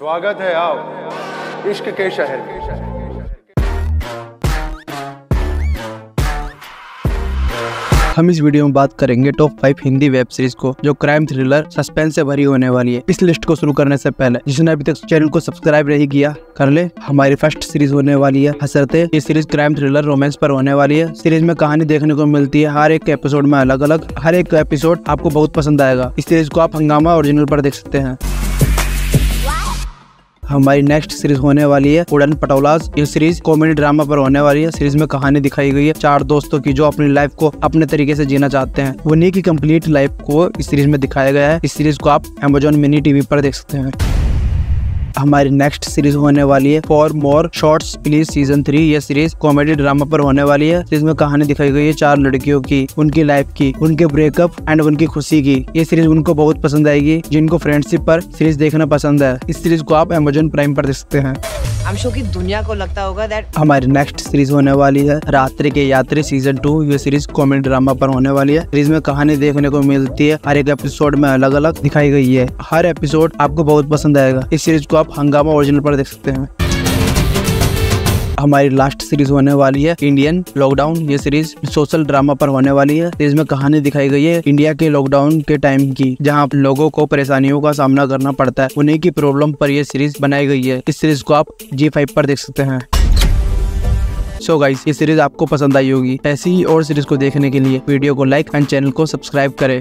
स्वागत है आप इश्क के शहर में। हम इस वीडियो में बात करेंगे टॉप 5 हिंदी वेब सीरीज को जो क्राइम थ्रिलर सस्पेंस से भरी होने वाली है। इस लिस्ट को शुरू करने से पहले जिसने अभी तक चैनल को सब्सक्राइब नहीं किया कर ले। हमारी फर्स्ट सीरीज होने वाली है हसरत। ये सीरीज क्राइम थ्रिलर रोमांस पर होने वाली है। सीरीज में कहानी देखने को मिलती है हर एक एपिसोड में अलग अलग। हर एक एपिसोड आपको बहुत पसंद आएगा। इस सीरीज को आप हंगामा ओरिजिनल पर देख सकते हैं। हमारी नेक्स्ट सीरीज होने वाली है उड़न पटौला। ये सीरीज कॉमेडी ड्रामा पर होने वाली है। सीरीज में कहानी दिखाई गई है 4 दोस्तों की जो अपनी लाइफ को अपने तरीके से जीना चाहते हैं। उन्हीं की कंप्लीट लाइफ को इस सीरीज में दिखाया गया है। इस सीरीज को आप Amazon Mini TV पर देख सकते हैं। हमारी नेक्स्ट सीरीज होने वाली है for more shorts please season 3। ये सीरीज कॉमेडी ड्रामा पर होने वाली है। जिसमें कहानी दिखाई गई है 4 लड़कियों की, उनकी लाइफ की, उनके ब्रेकअप एंड उनकी खुशी की। ये सीरीज उनको बहुत पसंद आएगी जिनको फ्रेंडशिप पर सीरीज देखना पसंद है। इस सीरीज को आप Amazon प्राइम पर देख सकते हैं। I'm sure कि दुनिया को लगता होगा दैट। हमारी नेक्स्ट सीरीज होने वाली है रात्रि के यात्री सीजन 2। ये सीरीज कॉमेडी ड्रामा पर होने वाली है। सीरीज में कहानी देखने को मिलती है हर एक एपिसोड में अलग अलग दिखाई गई है। हर एपिसोड आपको बहुत पसंद आएगा। इस सीरीज को आप हंगामा ओरिजिनल पर देख सकते हैं। हमारी लास्ट सीरीज होने वाली है इंडियन लॉकडाउन। ये सीरीज सोशल ड्रामा पर होने वाली है। सीरीज में कहानी दिखाई गई है इंडिया के लॉकडाउन के टाइम की, जहां लोगों को परेशानियों का सामना करना पड़ता है। उन्हीं की प्रॉब्लम पर यह सीरीज बनाई गई है। इस सीरीज को आप G5 पर देख सकते हैं। सो गाइस, ये सीरीज आपको पसंद आई होगी। ऐसी ही और सीरीज को देखने के लिए वीडियो को लाइक एंड चैनल को सब्सक्राइब करें।